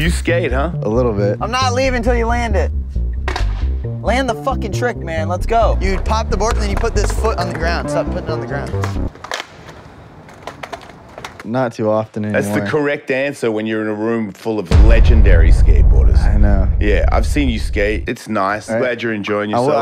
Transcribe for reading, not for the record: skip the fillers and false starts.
You skate, huh? A little bit. I'm not leaving until you land it. Land the fucking trick, man. Let's go. You pop the board and then you put this foot on the ground. Stop putting it on the ground. Not too often anymore. That's the correct answer when you're in a room full of legendary skateboarders. I know. Yeah, I've seen you skate. It's nice. Glad you're enjoying yourself.